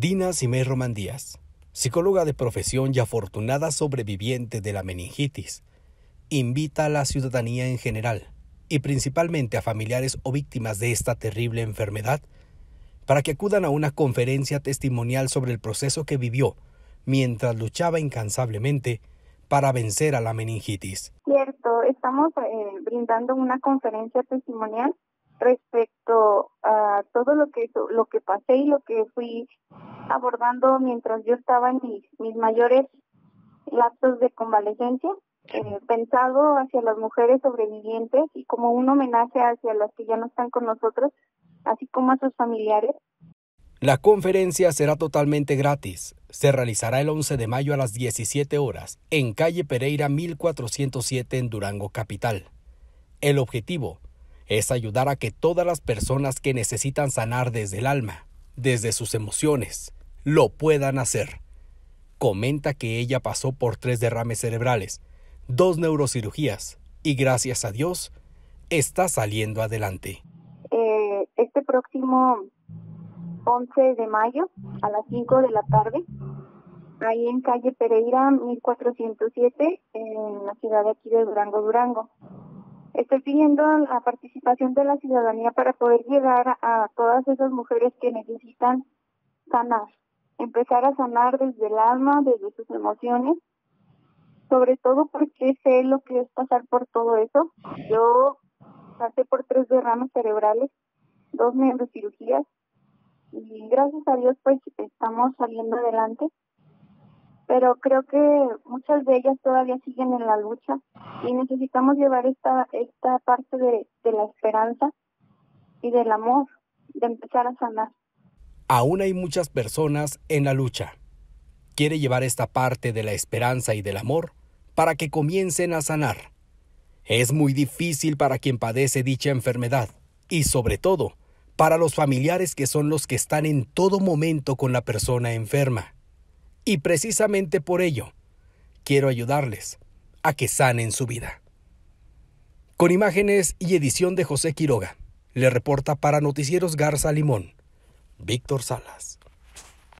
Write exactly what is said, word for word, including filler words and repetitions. Dina Simei Román Díaz, psicóloga de profesión y afortunada sobreviviente de la meningitis, invita a la ciudadanía en general y principalmente a familiares o víctimas de esta terrible enfermedad para que acudan a una conferencia testimonial sobre el proceso que vivió mientras luchaba incansablemente para vencer a la meningitis. Cierto, estamos eh, brindando una conferencia testimonial respecto a todo lo que lo que pasé y lo que fui abordando mientras yo estaba en mis, mis mayores lapsos de convalecencia, eh, pensado hacia las mujeres sobrevivientes y como un homenaje hacia las que ya no están con nosotros, así como a sus familiares. La conferencia será totalmente gratis. Se realizará el once de mayo a las diecisiete horas en Calle Pereira mil cuatrocientos siete en Durango, capital. El objetivo es ayudar a que todas las personas que necesitan sanar desde el alma, desde sus emociones, lo puedan hacer. Comenta que ella pasó por tres derrames cerebrales, dos neurocirugías y gracias a Dios está saliendo adelante. Eh, este próximo once de mayo a las cinco de la tarde, ahí en Calle Pereira mil cuatrocientos siete, en la ciudad de aquí de Durango, Durango. Estoy pidiendo la participación de la ciudadanía para poder llegar a, a todas esas mujeres que necesitan sanar, empezar a sanar desde el alma, desde sus emociones, sobre todo porque sé lo que es pasar por todo eso. Yo pasé por tres derrames cerebrales, dos neurocirugías, y gracias a Dios pues estamos saliendo adelante. Pero creo que muchas de ellas todavía siguen en la lucha y necesitamos llevar esta esta parte de, de la esperanza y del amor, de empezar a sanar. Aún hay muchas personas en la lucha. Quiere llevar esta parte de la esperanza y del amor para que comiencen a sanar. Es muy difícil para quien padece dicha enfermedad y sobre todo para los familiares que son los que están en todo momento con la persona enferma. Y precisamente por ello, quiero ayudarles a que sanen su vida. Con imágenes y edición de José Quiroga, le reporta para Noticieros Garza Limón, Víctor Salas.